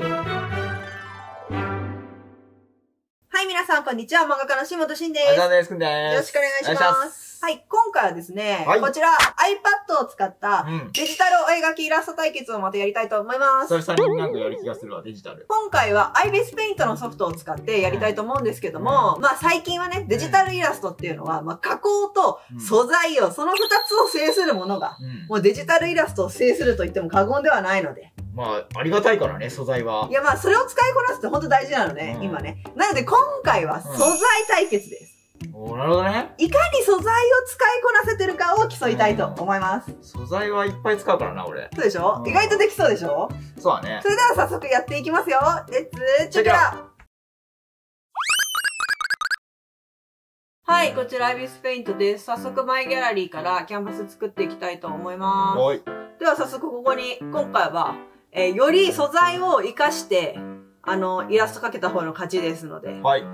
はい、皆さん、こんにちは。漫画家の新本慎です。よろしくお願いします。はい、今回はですね、こちら iPad を使ったデジタルお描きイラスト対決をまたやりたいと思います。久々になんかやる気がするわ、デジタル。今回は iBase Paint のソフトを使ってやりたいと思うんですけども、まあ最近はね、デジタルイラストっていうのは、まあ加工と素材を、その2つを制するものが、もうデジタルイラストを制すると言っても過言ではないので、まあ、ありがたいからね、素材は。いや、まあ、それを使いこなすって本当大事なのね、今ね。なので、今回は素材対決です。おー、なるほどね。いかに素材を使いこなせてるかを競いたいと思います。素材はいっぱい使うからな、俺。そうでしょ？意外とできそうでしょ？そうだね。それでは早速やっていきますよ。レッツ、チェケラ！はい、こちら、iBase Paintです。早速、マイギャラリーからキャンバス作っていきたいと思います。では、早速、ここに、今回は、より素材を活かして、イラスト描けた方の勝ちですので、はい。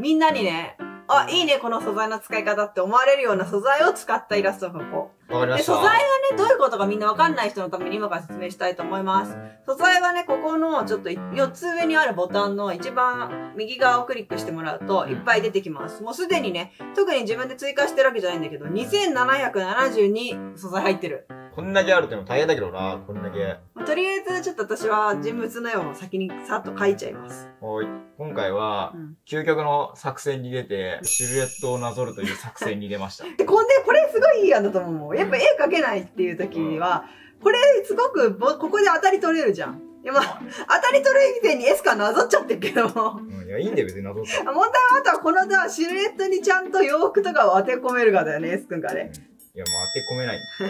みんなにね、あ、いいね、この素材の使い方って思われるような素材を使ったイラストを描こう。わかりました。で、素材はね、どういうことかみんなわかんない人のために今から説明したいと思います。素材はね、ここの、ちょっと4つ上にあるボタンの一番右側をクリックしてもらうといっぱい出てきます。もうすでにね、特に自分で追加してるわけじゃないんだけど、2772素材入ってる。こんだけあるっても大変だけどな、こんだけ。とりあえず、ちょっと私は人物の絵を先にさっと描いちゃいます。はい。今回は、究極の作戦に出て、シルエットをなぞるという作戦に出ました。で、これすごいいい案だと思う。やっぱ絵描けないっていう時には、これすごく、ここで当たり取れるじゃん。いや、まあ、当たり取る以前に絵しかなぞっちゃってるけども。いや、いいんだよ、別になぞって。問題はあとはこのシルエットにちゃんと洋服とかを当て込めるかだよね、S君がね。いや、もう当て込めないんだけ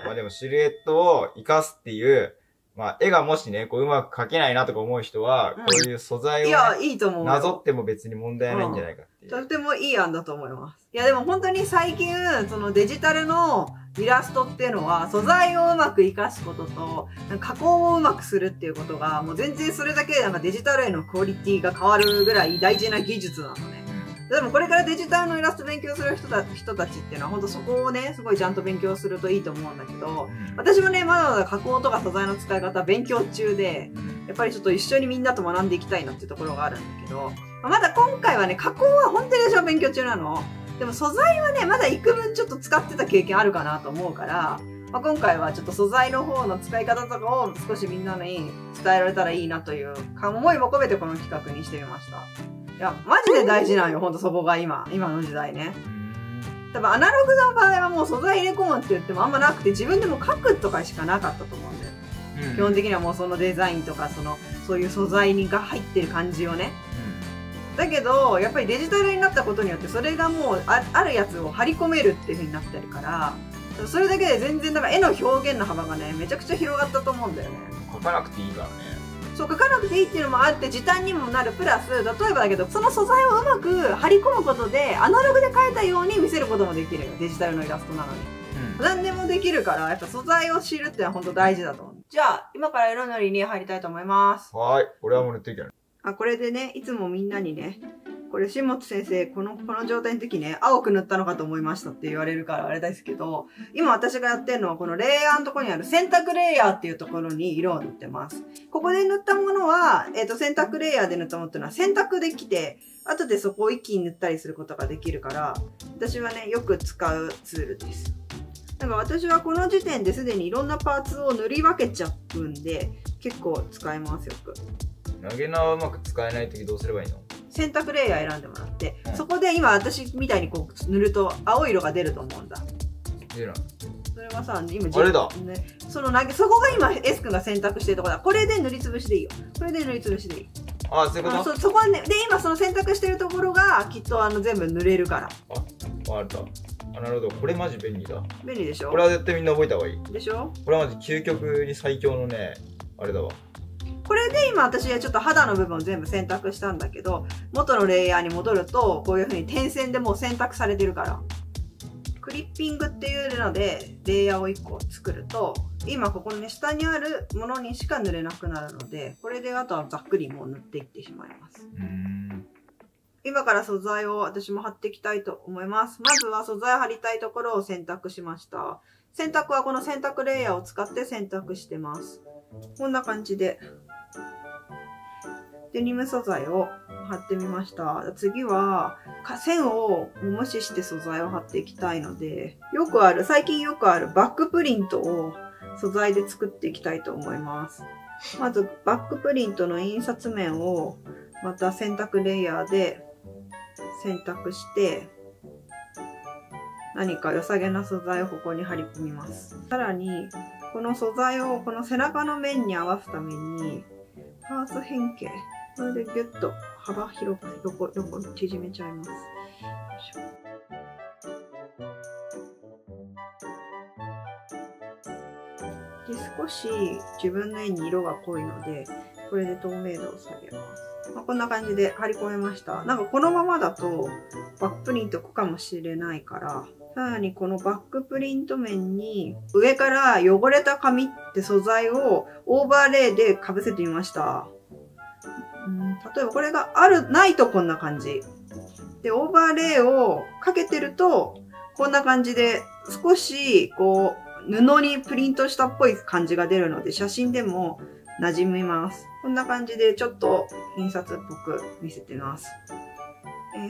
ど。まあでもシルエットを活かすっていう、まあ絵がもしね、こううまく描けないなとか思う人は、こういう素材を、ね、いや、いいと思う。なぞっても別に問題ないんじゃないかっていう。とてもいい案だと思います。いや、でも本当に最近、そのデジタルのイラストっていうのは、素材をうまく活かすことと、加工をうまくするっていうことが、もう全然それだけでなんかデジタルへのクオリティが変わるぐらい大事な技術なのね。でもこれからデジタルのイラスト勉強する人たちっていうのは本当そこをね、すごいちゃんと勉強するといいと思うんだけど、私もね、まだまだ加工とか素材の使い方勉強中で、やっぱりちょっと一緒にみんなと学んでいきたいなっていうところがあるんだけど、まだ今回はね、加工は本当に私は勉強中なの。でも素材はね、まだ幾分ちょっと使ってた経験あるかなと思うから、まあ、今回はちょっと素材の方の使い方とかを少しみんなに伝えられたらいいなという思いも込めてこの企画にしてみました。いや、マジで大事なんよ、ほんとそこが今の時代ね。多分アナログの場合はもう素材入れ込むって言ってもあんまなくて、自分でも書くとかしかなかったと思うんだよ。基本的にはもうそのデザインとか、そういう素材が入ってる感じをね。だけど、やっぱりデジタルになったことによって、それがもうあるやつを張り込めるっていう風になってるから、それだけで全然、だから絵の表現の幅がね、めちゃくちゃ広がったと思うんだよね。書かなくていいからね。そう、書かなくていいっていうのもあって時短にもなるプラス、例えばだけどその素材をうまく張り込むことでアナログで描いたように見せることもできるよ、デジタルのイラストなのに、何でもできるから、やっぱ素材を知るってのは本当大事だと思う。じゃあ今から色塗りに入りたいと思います。はい、俺はもう塗っていけない。あ、これでね、いつもみんなにね、これ新本先生、この状態の時ね、青く塗ったのかと思いましたって言われるからあれですけど、今私がやってるのはこのレイヤーのところにある選択レイヤーっていうところに色を塗ってます。ここで塗ったものは、選択レイヤーで塗ったものっていうのは選択できて、後でそこを一気に塗ったりすることができるから、私はね、よく使うツールです。なんか私はこの時点ですでにいろんなパーツを塗り分けちゃうんで、結構使いますよく。投げ縄はうまく使えない時どうすればいいの？選択レイヤー選んでもらって、そこで今私みたいにこう塗ると青い色が出ると思うんだ。出る。それはさ、今自分ね、そこが今 S 君が選択してるところだ。これで塗りつぶしでいいよ。これで塗りつぶしでいい。あ、そういうこと？そこはね、で今その選択してるところがきっと全部塗れるから。あ、わかった。あ、なるほど。これマジ便利だ。便利でしょ？これは絶対みんな覚えた方がいい。でしょ？これはマジ究極に最強のね、あれだわ。これで今私はちょっと肌の部分を全部選択したんだけど、元のレイヤーに戻ると、こういう風に点線でもう選択されてるから。クリッピングっていうので、レイヤーを1個作ると、今ここのね、下にあるものにしか塗れなくなるので、これであとはざっくりもう塗っていってしまいます。今から素材を私も貼っていきたいと思います。まずは素材を貼りたいところを選択しました。選択はこの選択レイヤーを使って選択してます。こんな感じで。デニム素材を貼ってみました。次は線を無視して素材を貼っていきたいので、最近よくあるバックプリントを素材で作っていきたいと思います。まずバックプリントの印刷面をまた選択レイヤーで選択して、何か良さげな素材をここに貼り込みます。さらに、この素材をこの背中の面に合わすために、パース変形。それでギュッと幅広く横に縮めちゃいます。で、少し自分の絵に色が濃いので、これで透明度を下げます。まあ、こんな感じで貼り込めました。なんかこのままだとバックプリントかもしれないから、さらにこのバックプリント面に上から汚れた紙って素材をオーバーレイで被せてみました。例えばこれがないとこんな感じ。で、オーバーレイをかけてるとこんな感じで少しこう布にプリントしたっぽい感じが出るので写真でも馴染みます。こんな感じでちょっと印刷っぽく見せてます。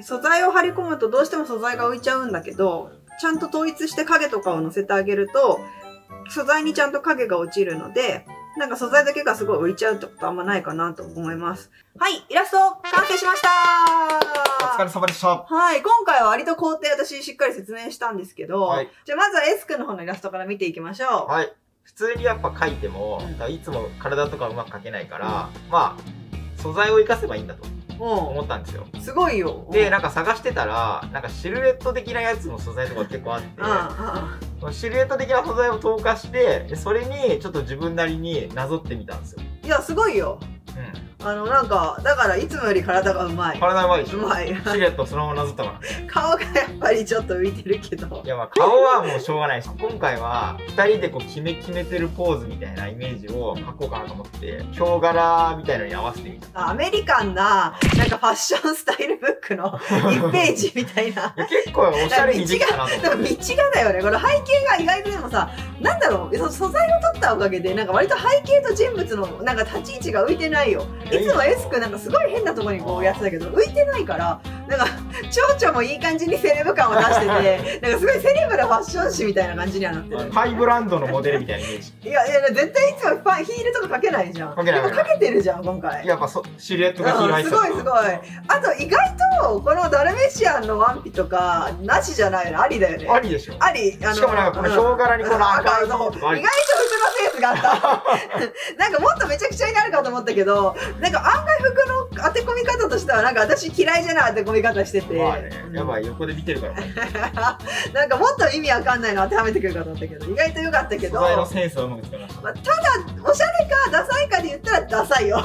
素材を貼り込むとどうしても素材が浮いちゃうんだけど、ちゃんと統一して影とかを乗せてあげると、素材にちゃんと影が落ちるので、なんか素材だけがすごい浮いちゃうってことあんまないかなと思います。はい、イラスト完成しましたー。お疲れ様でした。はい、今回は割と工程私しっかり説明したんですけど、はい、じゃあまずはエス君の方のイラストから見ていきましょう。はい。普通にやっぱ描いても、いつも体とかうまく描けないから、まあ、素材を活かせばいいんだと。思ったんですよ。すごいよ。で、なんか探してたら、なんかシルエット的なやつの素材とか結構あって、シルエット的な素材を透過して、それにちょっと自分なりになぞってみたんですよ。いや、すごいよ。なんか、だからいつもより体がうまい。体うまいでしょ。うまい。シルエットそのままなぞったから。顔がやっぱりちょっと浮いてるけど。いや、まあ顔はもうしょうがないし、今回は2人でこう決めてるポーズみたいなイメージを描こうかなと思って、ヒョウ柄みたいのに合わせてみた。アメリカンな、なんかファッションスタイルブックの1ページみたいな。結構おしゃれにできたなと思って。道がだよね。この背景が意外とでもさ、なんだろう、素材を取ったおかげで、なんか割と背景と人物のなんか立ち位置が浮いてないよ。いつもエス君なんかすごい変なとこにこうやってたけど浮いてないから、なんか蝶々もいい感じにセレブ感を出しててなんかすごいセレブなファッション誌みたいな感じにはなってる。ハイブランドのモデルみたいなイメージ。いやいや、絶対いつもヒールとかかけないじゃん。でもかけてるじゃん今回。やっぱシルエットが開いてる。すごいすごい。あと意外とこのダルメシアンのワンピとかなしじゃないの。ありだよね。ありでしょ。あり。しかもなんかこのヒョウ柄にこの赤いのも意外と普通のセンスがあったなんかもっとめちゃくちゃになるかと思ったけど、なんか案外服の当て込み方としてはなんか私嫌いじゃない当て込み方してて、まあね、やばい横で見てるからなんかもっと意味わかんないの当てはめてくるかと思ったけど意外と良かったけど、素材のセンスはうまく使いました。ただおしゃれかダサいかで言ったらダサいよ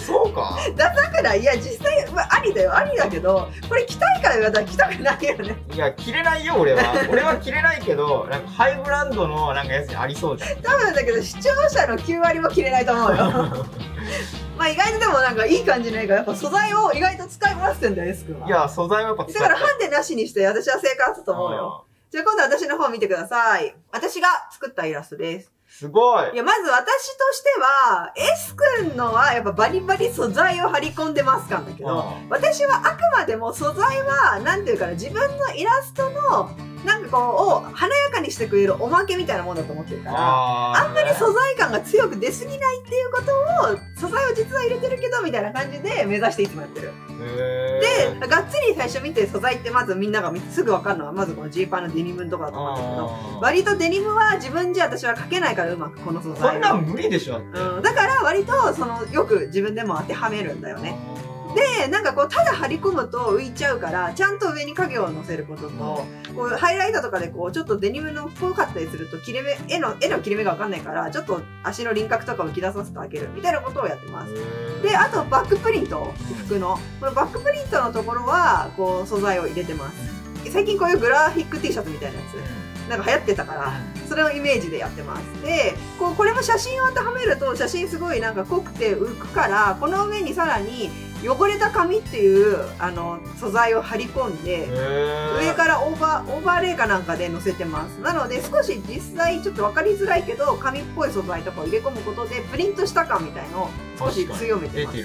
そうかダサくない。いや実際、まあ、ありだよ。ありだけど、これ着たいから言われたら着たくないよね。いや着れないよ俺は俺は着れないけど、なんかハイブランドのなんかやつにありそうじゃん。多分だけど視聴者の9割も着れないと思うよまあ意外とでもなんかいい感じの絵がやっぱ素材を意外と使いこなしてんだよ、エス君は。いや、素材はやっぱ使いこなして。だからハンデなしにして私は正解だったと思うよ。じゃあ今度私の方見てください。私が作ったイラストです。すごい。いや、まず私としては、エス君のはやっぱバリバリ素材を張り込んでますかんだけど、私はあくまでも素材は、なんていうかな、自分のイラストのなんかこう、華やかにしてくれるおまけみたいなもんだと思ってるから、あんまり素材感が強く出すぎないっていうことを、素材を実は入れてるけど、みたいな感じで目指していつもやってる。で、がっつり最初見て素材ってまずみんながすぐわかるのは、まずこのジーパンのデニムのとこだと思うんだけど、割とデニムは自分じゃ私は描けないからうまくこの素材。そんなん無理でしょ。だから割と、よく自分でも当てはめるんだよね。で、なんかこう、ただ張り込むと浮いちゃうから、ちゃんと上に影を乗せることと、こう、ハイライトとかでこう、ちょっとデニムの濃かったりすると、絵の切れ目がわかんないから、ちょっと足の輪郭とかを浮き出させてあげる、みたいなことをやってます。で、あと、バックプリント、服の。このバックプリントのところは、こう、素材を入れてます。最近こういうグラフィック T シャツみたいなやつ、なんか流行ってたから、それをイメージでやってます。で、これも写真を当てはめると、写真すごいなんか濃くて浮くから、この上にさらに、汚れた紙っていう素材を貼り込んで上からオーバーレイかなんかで載せてます。なので少し実際ちょっと分かりづらいけど紙っぽい素材とかを入れ込むことでプリントした感みたいのを少し強めてます。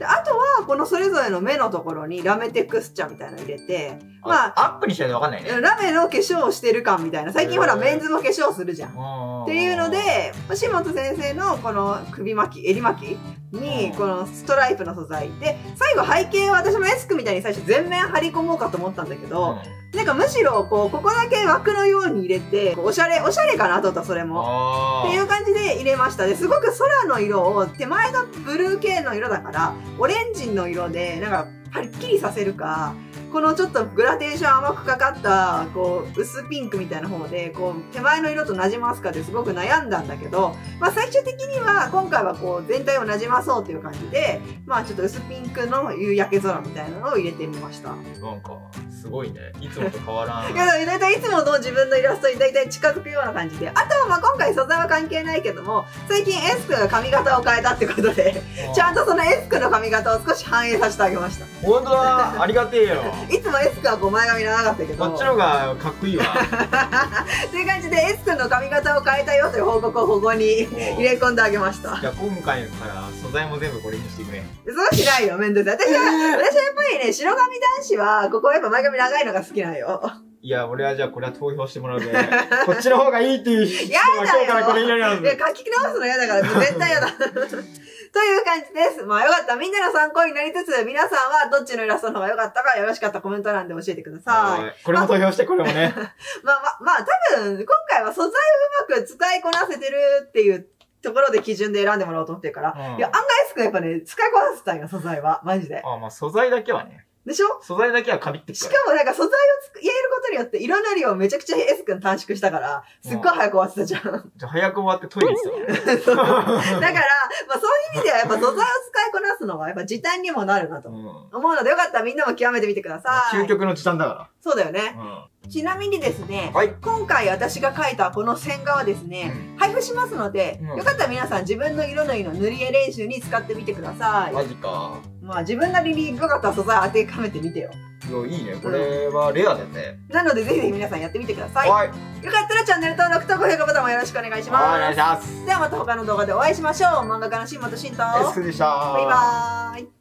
であとはこのそれぞれの目のところにラメテクスチャーみたいなの入れて、まあアップにしてるの分かんないね、ラメの化粧をしてる感みたいな。最近ほらメンズも化粧するじゃんっていうので、下本先生のこの首巻き襟巻きにこのストライプの素材で、最後背景は私もエスクみたいに最初全面張り込もうかと思ったんだけど、なんかむしろここだけ枠のように入れて、おしゃれおしゃれかなと思った。それもっていう感じで入れました。ですごく空の色を手前がブルー系の色だからオレンジの色でなんかはっきりさせるか、このちょっとグラデーション甘くかかったこう薄ピンクみたいな方でこう手前の色となじますかですごく悩んだんだけど、まあ、最終的には今回はこう全体をなじまそうという感じで、まあ、ちょっと薄ピンクの夕焼け空みたいなのを入れてみました。なんかすごいね、いつもと変わらん。いや、だいたいいつもの自分のイラストにだいたい近づくような感じで、あとはまあ今回素材は関係ないけども、最近エスクが髪型を変えたってことでちゃんとそのエスクの髪型を少し反映させてあげました。本当だ、ありがてえよ。いつもエスクはこう前髪長かったけど、こっちの方がかっこいいわという感じで、エスクの髪型を変えたよという報告をここに入れ込んであげました。じゃあ今回から素材も全部これにしてくれ。そうしないよ、面倒くさい。私はやっぱりね、白髪男子はここやっぱ前髪長いのが好きなんよ。いや、俺はじゃあこれは投票してもらうでこっちの方がいいっていう人は今日からこれになります。いや、書き直すの嫌だから絶対嫌だという感じです。まあよかった。みんなの参考になりつつ、皆さんはどっちのイラストの方が良かったか、よろしかったコメント欄で教えてください。これも投票して、これもね。まあ、多分、今回は素材をうまく使いこなせてるっていうところで基準で選んでもらおうと思ってるから、いや、案外すくやっぱね、使いこなせたんよ、素材は。マジで。ああ、まあ素材だけはね。でしょ？素材だけはかびってくる。しかもなんか素材を入れることによって、色の量をめちゃくちゃ S 君短縮したから、すっごい早く終わってたじゃん。じゃあ早く終わってトイレ行ってただから、まあそういう意味ではやっぱ素材を使いこなすのはやっぱ時短にもなるなと思うので、よかったらみんなも極めてみてください。究極の時短だから。そうだよね。ちなみにですね、今回私が描いたこの線画はですね、配布しますので、よかったら皆さん自分の色の塗り絵練習に使ってみてください。マジか。まあ自分なりに良かった素材当てはめてみてよ。いいね、これはレアだね。なのでぜひぜひ皆さんやってみてください。よかったらチャンネル登録と高評価ボタンもよろしくお願いします。お願いします。ではまた他の動画でお会いしましょう。漫画家の新本慎とエスクでした。バイバーイ。